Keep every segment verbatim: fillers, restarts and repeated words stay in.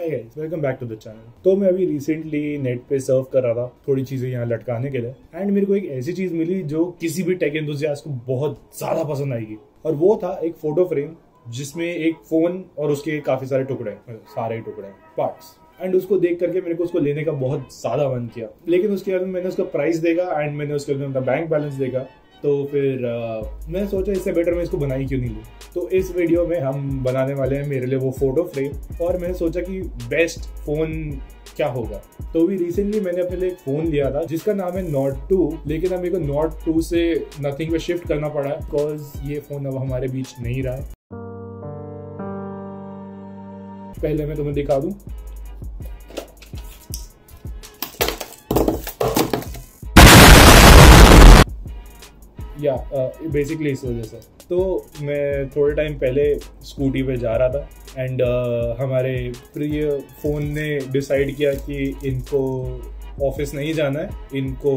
Hi guys, welcome back to the channel. तो मैं अभी रिसेंटली नेट पे सर्व कर रहा था थोड़ी चीजें यहाँ लटकाने के लिए, एंड मेरे को एक ऐसी चीज मिली जो किसी भी टेक एंथुसियास्ट को बहुत ज्यादा पसंद आएगी, और वो था एक फोटो फ्रेम जिसमें एक फोन और उसके काफी सारे टुकड़े सारे टुकड़े पार्ट्स, एंड उसको देख करके मेरे को उसको लेने का बहुत ज्यादा मन किया। लेकिन उसके बाद मैंने उसका प्राइस देखा एंड मैंने उसके बाद बैंक बैलेंस देखा, तो फिर uh, मैं सोचा इससे बेटर मैं इसको बना ही क्यों नहीं लूँ। तो इस वीडियो में हम बनाने वाले हैं मेरे लिए वो फोटो फ्रेम, और मैंने सोचा कि बेस्ट फ़ोन क्या होगा। तो भी रिसेंटली मैंने अपने लिए एक फ़ोन लिया था जिसका नाम है नॉर्ड टू, लेकिन अब मेरे को नॉर्ड टू से नथिंग पे शिफ्ट करना पड़ा है बिकॉज ये फ़ोन अब हमारे बीच नहीं रहा है। पहले मैं तुम्हें दिखा दूँ, या बेसिकली इस वजह से तो मैं थोड़े टाइम पहले स्कूटी पे जा रहा था, एंड uh, हमारे प्रिय फ़ोन ने डिसाइड किया कि इनको ऑफिस नहीं जाना है, इनको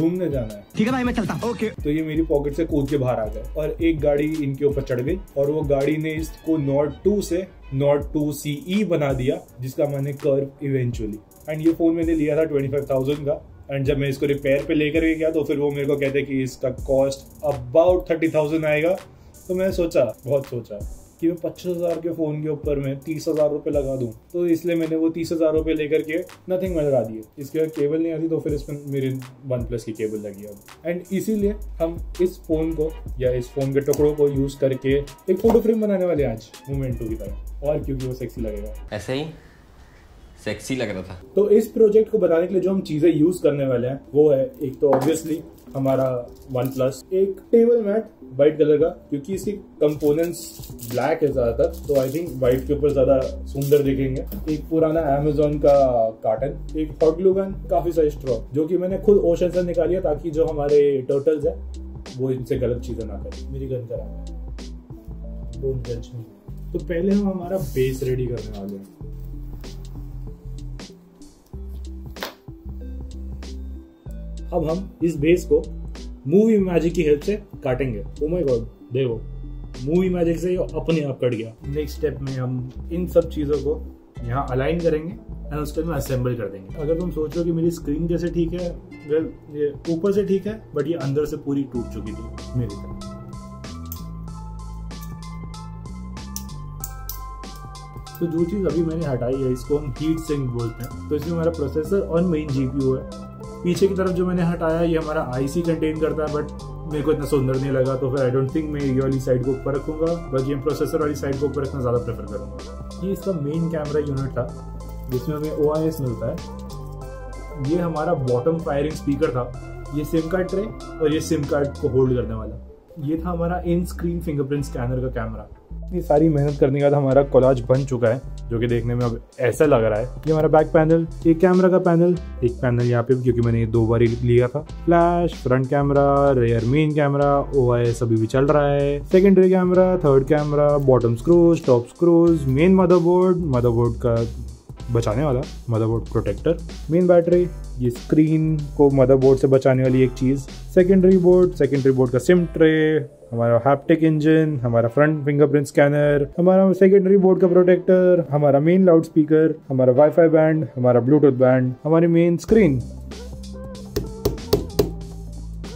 घूमने जाना है। ठीक है भाई, मैं चलता, ओके। तो ये मेरी पॉकेट से कूद के बाहर आ गए और एक गाड़ी इनके ऊपर चढ़ गई, और वो गाड़ी ने इसको नॉर्ड टू से नॉर्ड टू सी ई बना दिया, जिसका मैंने कर्व इवेंचुअली। एंड ये फ़ोन मैंने लिया था ट्वेंटी फाइव थाउजेंड का, एंड जब मैं इसको रिपेयर पे लेकर के गया तो फिर वो मेरे को कहते कि इसका कॉस्ट अबाउट थर्टी थाउजेंड आएगा। तो मैं सोचा, बहुत सोचा कि मैं पच्चीस हज़ार के फ़ोन के ऊपर मैं तीस हज़ार रुपये लगा दूँ, तो इसलिए मैंने वो तीस हज़ार रुपये लेकर के नथिंग में लगा दिए। इसके बाद केबल नहीं आती, तो फिर इसमें मेरे वन प्लस की केबल लगी अब, एंड इसीलिए हम इस फ़ोन को या इस फ़ोन के टुकड़ों को यूज़ करके एक फ़ोटो फ्रेम बनाने वाले आज मोमेंटो की तरह, और क्योंकि वो सेक्सी लगेगा, ऐसे ही सेक्सी लग रहा था। तो इस प्रोजेक्ट को बनाने के लिए जो हम चीजें यूज करने वाले हैं वो है, एक तो ऑब्वियसली हमारा वन प्लस, एक टेबल मैट वाइट कलर का, क्योंकि इसके कंपोनेंट्स ब्लैक है ज्यादातर, तो आई थिंक वाइट के ऊपर ज्यादा सुंदर दिखेंगे। एक पुराना अमेजोन का कार्टन, एक हॉट ग्लू गन, काफी सारे स्ट्रॉ जो कि मैंने खुद ओशन से निकाली है ताकि जो हमारे टर्टल्स है वो इनसे गलत चीजें ना करें। मेरी गन करा। तो पहले हम हमारा बेस रेडी करने वाले हैं। अब हम इस बेस को मूवी मैजिक की हेल्प से काटेंगे। ओ माय गॉड, देखो मूवी मैजिक से ये अपने आप कट गया। नेक्स्ट स्टेप में हम इन सब चीज़ों को यहाँ अलाइन करेंगे और उसके बाद असेंबल कर देंगे। अगर तुम सोच रहे हो कि मेरी स्क्रीन कैसे ठीक है, वेल ये ऊपर से ठीक है बट ये अंदर से पूरी टूट चुकी थी मेरी तरह। तो जो चीज़ अभी मैंने हटाई है इसको हम हीट सिंक बोलते हैं। तो इसमें हमारा प्रोसेसर और मेन जीपीयू है। पीछे की तरफ जो मैंने हटाया ये हमारा आईसी कंटेन करता है, बट मेरे को इतना सुंदर नहीं लगा, तो फिर आई डोंट थिंक मैं ये वाली साइड को ऊपर रखूंगा, बल्कि मैं प्रोसेसर वाली साइड को ऊपर रखना ज़्यादा प्रेफर करूंगा। ये इसका मेन कैमरा यूनिट था जिसमें हमें ओ आई एस मिलता है। ये हमारा बॉटम फायरिंग स्पीकर था, ये सिम कार्ड ट्रे और ये सिम कार्ड को होल्ड करने वाला। ये था हमारा इन स्क्रीन फिंगरप्रिंट स्कैनर का कैमरा। ये सारी मेहनत करने के बाद हमारा कोलाज बन चुका है जो कि देखने में अब ऐसा लग रहा है। ये हमारा बैक पैनल, एक कैमरा का पैनल, एक पैनल यहाँ पे क्योंकि मैंने ये दो बार लिया था। Flash, front camera, rear main camera, O I S अभी भी चल रहा है, secondary camera, third camera, bottom screws, top screws, main motherboard, motherboard का बचाने वाला मदरबोर्ड प्रोटेक्टर, मेन बैटरी, ये स्क्रीन को मदरबोर्ड से बचाने वाली एक चीज़, सेकेंडरी बोर्ड, सेकेंडरी बोर्ड का सिम ट्रे, हमारा हैप्टिक इंजन, हमारा फ्रंट फिंगरप्रिंट स्कैनर, हमारा सेकेंडरी बोर्ड का प्रोटेक्टर, हमारा मेन लाउड स्पीकर, हमारा वाईफाई बैंड, हमारा ब्लूटूथ बैंड, हमारी मेन स्क्रीन।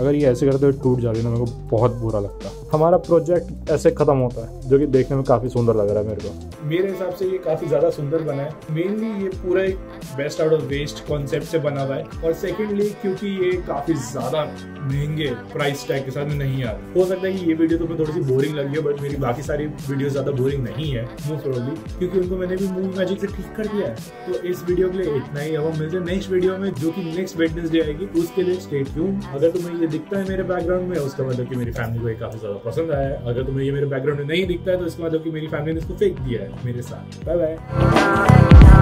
अगर ये ऐसे करते हुए टूट जाती ना, मेरे को बहुत बुरा लगता। हमारा प्रोजेक्ट ऐसे खत्म होता है जो कि देखने में काफी सुंदर लग रहा है मेरे को। मेरे हिसाब से ये काफी ज्यादा सुंदर बना है। मेनली ये पूरा एक best out of waste concept से बना हुआ है, और सेकेंडली क्योंकि ये काफी ज्यादा महंगे प्राइस टैग के साथ में नहीं आ रहा। हो सकता है कि ये वीडियो तुम्हें तो थोड़ी सी बोरिंग लगी हो, बट मेरी बाकी सारी वीडियो ज्यादा बोरिंग नहीं है मोस्ट प्रोबेबली, क्योंकि उनको मैंने भी मूवी मैजिक से ठीक कर दिया है। तो इस वीडियो के लिए इतना ही। अब हम मिलते हैं नेक्स्ट वीडियो में जो कि नेक्स्ट वेडनेसडे आएगी, उसके लिए स्टे ट्यून। अगर तुम्हें ये दिखता है मेरे बैकग्राउंड में, उसका मतलब कि मेरी फैमिली को ये काफी ज्यादा पसंद आया है। अगर तुम्हें ये मेरे बैकग्राउंड में नहीं दिखता है तो इसका मतलब कि मेरी फैमिली ने इसको फेंक दिया है मेरे साथ। Bye bye.